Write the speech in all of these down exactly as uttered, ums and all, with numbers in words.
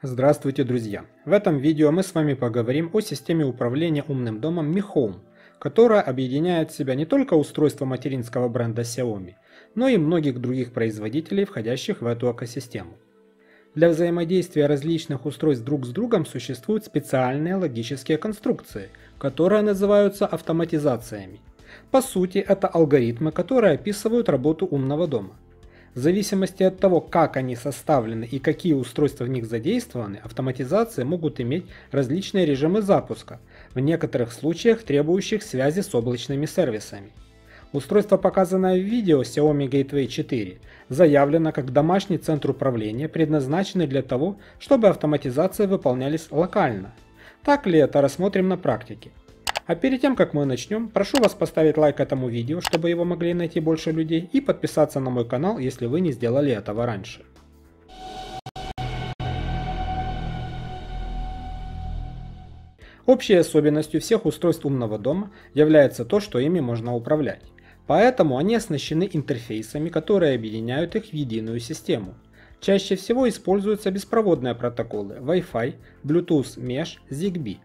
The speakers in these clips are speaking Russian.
Здравствуйте, друзья! В этом видео мы с вами поговорим о системе управления умным домом Mi Home, которая объединяет в себя не только устройства материнского бренда Xiaomi, но и многих других производителей, входящих в эту экосистему. Для взаимодействия различных устройств друг с другом существуют специальные логические конструкции, которые называются автоматизациями. По сути, это алгоритмы, которые описывают работу умного дома. В зависимости от того, как они составлены и какие устройства в них задействованы, автоматизации могут иметь различные режимы запуска, в некоторых случаях требующих связи с облачными сервисами. Устройство, показанное в видео Xiaomi Gateway четыре, заявлено как домашний центр управления, предназначенный для того, чтобы автоматизации выполнялись локально. Так ли это, рассмотрим на практике. А перед тем, как мы начнем, прошу вас поставить лайк этому видео, чтобы его могли найти больше людей, и подписаться на мой канал, если вы не сделали этого раньше. Общей особенностью всех устройств умного дома является то, что ими можно управлять. Поэтому они оснащены интерфейсами, которые объединяют их в единую систему. Чаще всего используются беспроводные протоколы Wi-Fi, Bluetooth, Mesh, ZigBee.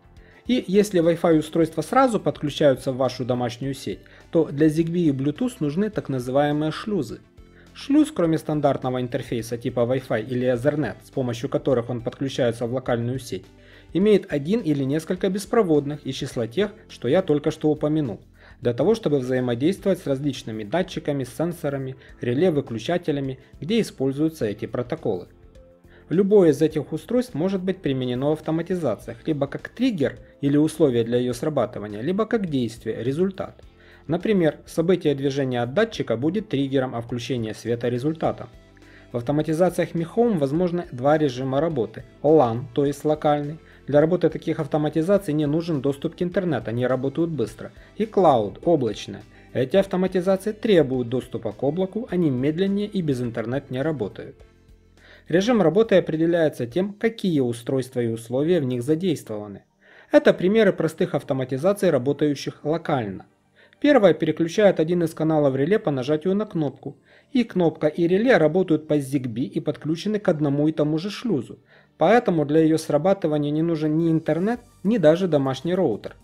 И если Wi-Fi устройства сразу подключаются в вашу домашнюю сеть, то для ZigBee и Bluetooth нужны так называемые шлюзы. Шлюз, кроме стандартного интерфейса типа Wi-Fi или Ethernet, с помощью которых он подключается в локальную сеть, имеет один или несколько беспроводных из числа тех, что я только что упомянул, для того чтобы взаимодействовать с различными датчиками, сенсорами, реле-выключателями, где используются эти протоколы. Любое из этих устройств может быть применено в автоматизациях, либо как триггер или условие для ее срабатывания, либо как действие, результат. Например, событие движения от датчика будет триггером, а включение света результатом. В автоматизациях Mi Home возможны два режима работы – лан, то есть локальный. Для работы таких автоматизаций не нужен доступ к интернету, они работают быстро. И клауд, облачная. Эти автоматизации требуют доступа к облаку, они медленнее и без интернета не работают. Режим работы определяется тем, какие устройства и условия в них задействованы. Это примеры простых автоматизаций, работающих локально. Первая переключает один из каналов реле по нажатию на кнопку. И кнопка, и реле работают по ZigBee и подключены к одному и тому же шлюзу. Поэтому для ее срабатывания не нужен ни интернет, ни даже домашний роутер.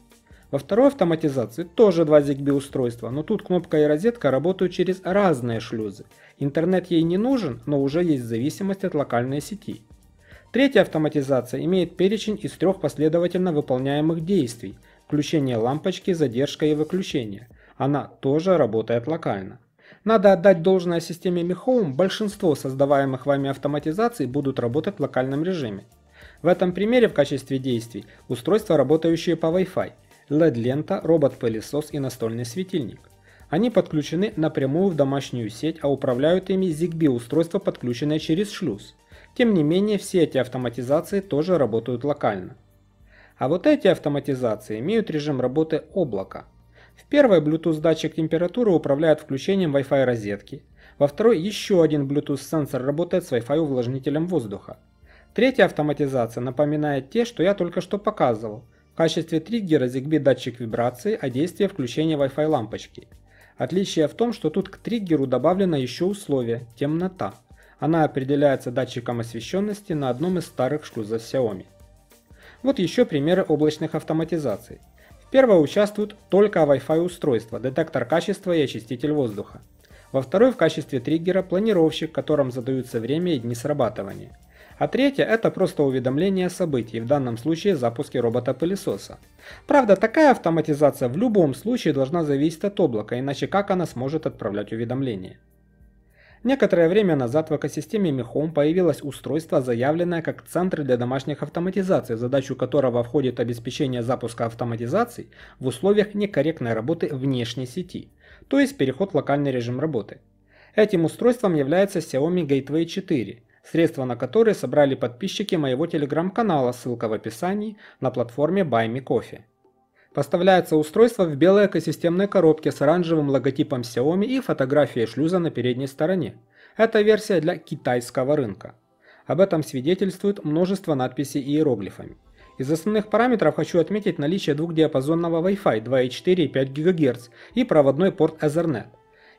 Во второй автоматизации тоже два ZigBee устройства, но тут кнопка и розетка работают через разные шлюзы. Интернет ей не нужен, но уже есть зависимость от локальной сети. Третья автоматизация имеет перечень из трех последовательно выполняемых действий: включение лампочки, задержка и выключение. Она тоже работает локально. Надо отдать должное системе Mi Home, большинство создаваемых вами автоматизаций будут работать в локальном режиме. В этом примере в качестве действий устройства, работающие по Wi-Fi. эл и ди-лента, робот-пылесос и настольный светильник. Они подключены напрямую в домашнюю сеть, а управляют ими ZigBee устройства, подключенные через шлюз. Тем не менее, все эти автоматизации тоже работают локально. А вот эти автоматизации имеют режим работы облака. В первой Bluetooth датчик температуры управляет включением Wi-Fi розетки, во второй еще один Bluetooth сенсор работает с Wi-Fi увлажнителем воздуха. Третья автоматизация напоминает те, что я только что показывал. В качестве триггера ZigBee датчик вибрации, а действие включения Wi-Fi лампочки. Отличие в том, что тут к триггеру добавлено еще условие – темнота. Она определяется датчиком освещенности на одном из старых шлюзов Xiaomi. Вот еще примеры облачных автоматизаций. В первой участвуют только Wi-Fi устройства, детектор качества и очиститель воздуха. Во второй в качестве триггера планировщик, которым задаются время и дни срабатывания. А третье – это просто уведомление о событии, в данном случае запуске робота-пылесоса. Правда, такая автоматизация в любом случае должна зависеть от облака, иначе как она сможет отправлять уведомления? Некоторое время назад в экосистеме Mi Home появилось устройство, заявленное как центр для домашних автоматизаций, в задачу которого входит обеспечение запуска автоматизаций в условиях некорректной работы внешней сети, то есть переход в локальный режим работы. Этим устройством является Xiaomi Gateway четыре. Средства на которые собрали подписчики моего телеграм-канала, ссылка в описании, на платформе Buy Me Coffee. Поставляется устройство в белой экосистемной коробке с оранжевым логотипом Xiaomi и фотографией шлюза на передней стороне. Это версия для китайского рынка. Об этом свидетельствует множество надписей иероглифами. Из основных параметров хочу отметить наличие двухдиапазонного Wi-Fi два и четыре и пять гигагерц и проводной порт Ethernet.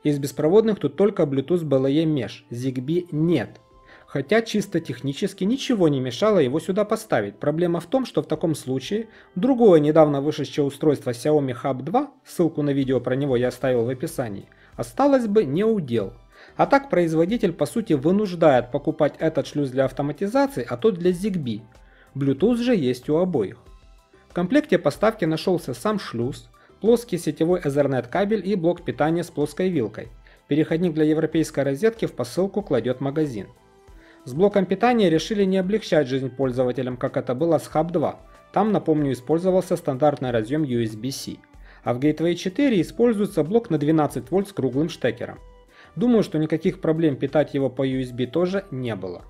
Из беспроводных тут только Bluetooth, би эл и, Mesh, ZigBee нет. хотя чисто технически ничего не мешало его сюда поставить. Проблема в том, что в таком случае другое недавно вышедшее устройство Xiaomi Hub два, ссылку на видео про него я оставил в описании, осталось бы не у дел. А так производитель по сути вынуждает покупать этот шлюз для автоматизации, а тот для Zigbee. Bluetooth же есть у обоих. В комплекте поставки нашелся сам шлюз, плоский сетевой Ethernet кабель и блок питания с плоской вилкой. Переходник для европейской розетки в посылку кладет магазин. С блоком питания решили не облегчать жизнь пользователям, как это было с Hub два. Там, напомню, использовался стандартный разъем ю эс би-C. А в Gateway четыре используется блок на двенадцать вольт с круглым штекером. Думаю, что никаких проблем питать его по ю эс би тоже не было.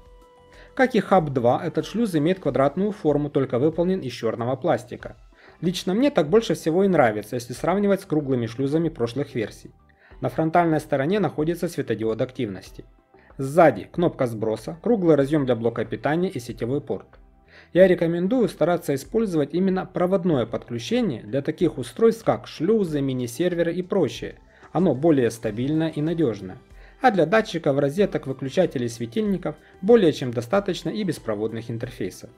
Как и Hub два, этот шлюз имеет квадратную форму, только выполнен из черного пластика. Лично мне так больше всего и нравится, если сравнивать с круглыми шлюзами прошлых версий. На фронтальной стороне находится светодиод активности. Сзади кнопка сброса, круглый разъем для блока питания и сетевой порт. Я рекомендую стараться использовать именно проводное подключение для таких устройств, как шлюзы, мини-серверы и прочее. Оно более стабильное и надежное. А для датчиков, розеток, выключателей, светильников более чем достаточно и беспроводных интерфейсов.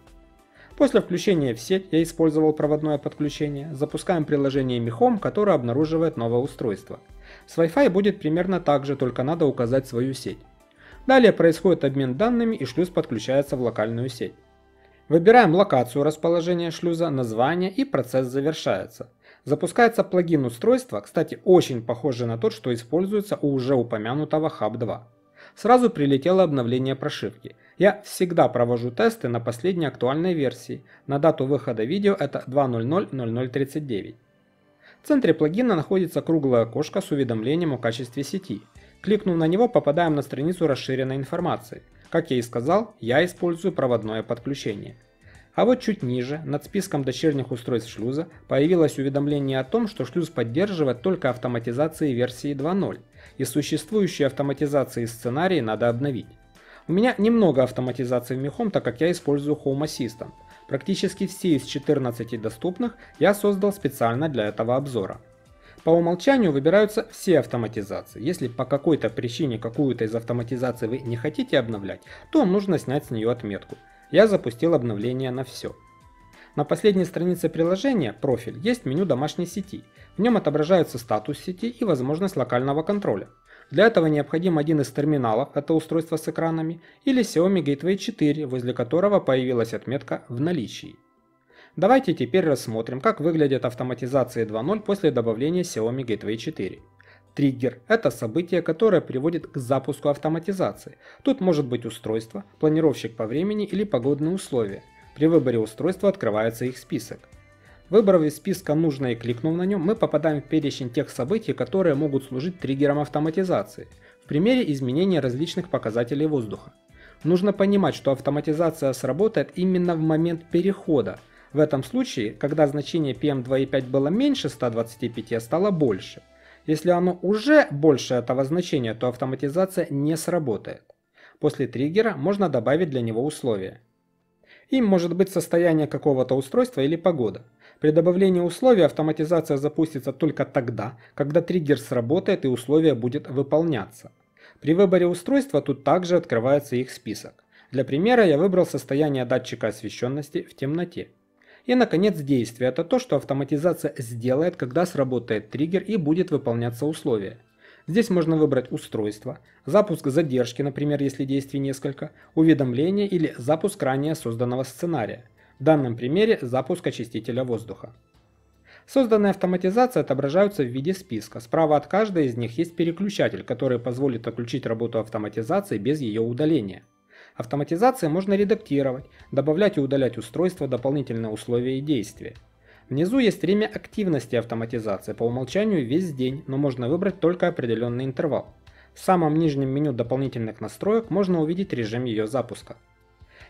После включения в сеть я использовал проводное подключение. Запускаем приложение Mi Home, которое обнаруживает новое устройство. С Wi-Fi будет примерно так же, только надо указать свою сеть. Далее происходит обмен данными и шлюз подключается в локальную сеть. Выбираем локацию расположения шлюза, название и процесс завершается. Запускается плагин устройства, кстати, очень похожий на тот, что используется у уже упомянутого Hub два. Сразу прилетело обновление прошивки. Я всегда провожу тесты на последней актуальной версии. На дату выхода видео это двадцать ноль ноль ноль тридцать девять. В центре плагина находится круглое окошко с уведомлением о качестве сети. Кликнув на него, попадаем на страницу расширенной информации. Как я и сказал, я использую проводное подключение. А вот чуть ниже, над списком дочерних устройств шлюза, появилось уведомление о том, что шлюз поддерживает только автоматизации версии два ноль, и существующие автоматизации сценарии надо обновить. У меня немного автоматизации в Mi Home, так как я использую Home Assistant. Практически все из четырнадцати доступных я создал специально для этого обзора. По умолчанию выбираются все автоматизации. Если по какой-то причине какую-то из автоматизаций вы не хотите обновлять, то нужно снять с нее отметку. Я запустил обновление на все. На последней странице приложения «Профиль» есть меню домашней сети. В нем отображаются статус сети и возможность локального контроля. Для этого необходим один из терминалов, это устройство с экранами, или Xiaomi Gateway четыре, возле которого появилась отметка «В наличии». Давайте теперь рассмотрим, как выглядят автоматизации два ноль после добавления Xiaomi Gateway четыре. Триггер – это событие, которое приводит к запуску автоматизации. Тут может быть устройство, планировщик по времени или погодные условия. При выборе устройства открывается их список. Выбрав из списка нужное и кликнув на нем, мы попадаем в перечень тех событий, которые могут служить триггером автоматизации. В примере изменения различных показателей воздуха. Нужно понимать, что автоматизация сработает именно в момент перехода. В этом случае, когда значение пи эм два и пять было меньше ста двадцати пяти, а стало больше. Если оно уже больше этого значения, то автоматизация не сработает. После триггера можно добавить для него условия. Им может быть состояние какого-то устройства или погода. При добавлении условий автоматизация запустится только тогда, когда триггер сработает и условие будет выполняться. При выборе устройства тут также открывается их список. Для примера я выбрал состояние датчика освещенности в темноте. И, наконец, действие – это то, что автоматизация сделает, когда сработает триггер и будет выполняться условие. Здесь можно выбрать устройство, запуск задержки, например, если действий несколько, уведомление или запуск ранее созданного сценария. В данном примере запуск очистителя воздуха. Созданные автоматизации отображаются в виде списка. Справа от каждой из них есть переключатель, который позволит отключить работу автоматизации без ее удаления. Автоматизации можно редактировать, добавлять и удалять устройства, дополнительные условия и действия. Внизу есть время активности автоматизации, по умолчанию весь день, но можно выбрать только определенный интервал. В самом нижнем меню дополнительных настроек можно увидеть режим ее запуска.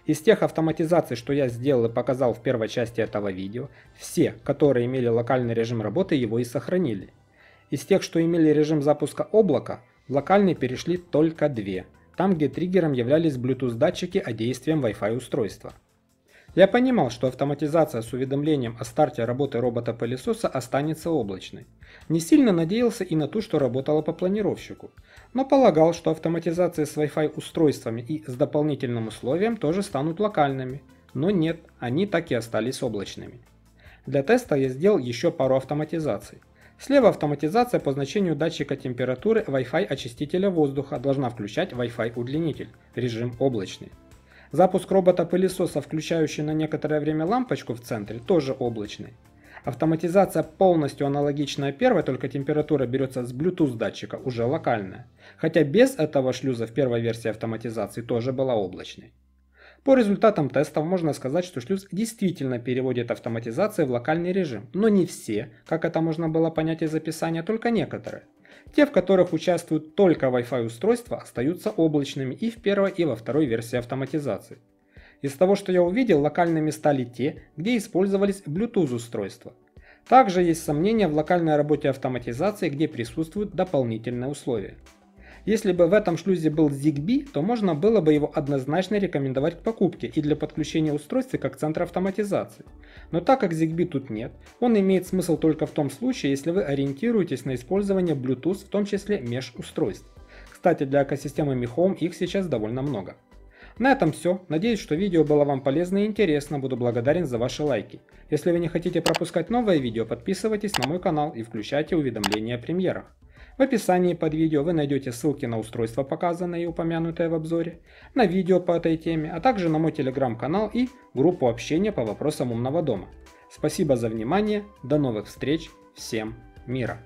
Из тех автоматизаций, что я сделал и показал в первой части этого видео, все, которые имели локальный режим работы, его и сохранили. Из тех, что имели режим запуска облака, в локальный перешли только две. Там, где триггером являлись Bluetooth датчики, а действием Wi-Fi устройства. Я понимал, что автоматизация с уведомлением о старте работы робота-пылесоса останется облачной. Не сильно надеялся и на то, что работала по планировщику, но полагал, что автоматизации с Wi-Fi устройствами и с дополнительным условием тоже станут локальными, но нет, они так и остались облачными. Для теста я сделал еще пару автоматизаций. Слева автоматизация по значению датчика температуры Wi-Fi очистителя воздуха должна включать Wi-Fi удлинитель, режим облачный. Запуск робота-пылесоса, включающий на некоторое время лампочку в центре, тоже облачный. Автоматизация полностью аналогичная первой, только температура берется с Bluetooth датчика, уже локальная. Хотя без этого шлюза в первой версии автоматизации тоже была облачной. По результатам тестов можно сказать, что шлюз действительно переводит автоматизации в локальный режим, но не все, как это можно было понять из описания, только некоторые. Те, в которых участвуют только Wi-Fi устройства, остаются облачными и в первой, и во второй версии автоматизации. Из того, что я увидел, локальными стали те, где использовались Bluetooth устройства. Также есть сомнения в локальной работе автоматизации, где присутствуют дополнительные условия. Если бы в этом шлюзе был ZigBee, то можно было бы его однозначно рекомендовать к покупке и для подключения устройств как центра автоматизации. Но так как ZigBee тут нет, он имеет смысл только в том случае, если вы ориентируетесь на использование Bluetooth, в том числе межустройств. Кстати, для экосистемы Mi Home их сейчас довольно много. На этом все. Надеюсь, что видео было вам полезно и интересно. Буду благодарен за ваши лайки. Если вы не хотите пропускать новые видео, подписывайтесь на мой канал и включайте уведомления о премьерах. В описании под видео вы найдете ссылки на устройства, показанные и упомянутые в обзоре, на видео по этой теме, а также на мой телеграм-канал и группу общения по вопросам умного дома. Спасибо за внимание, до новых встреч, всем мира!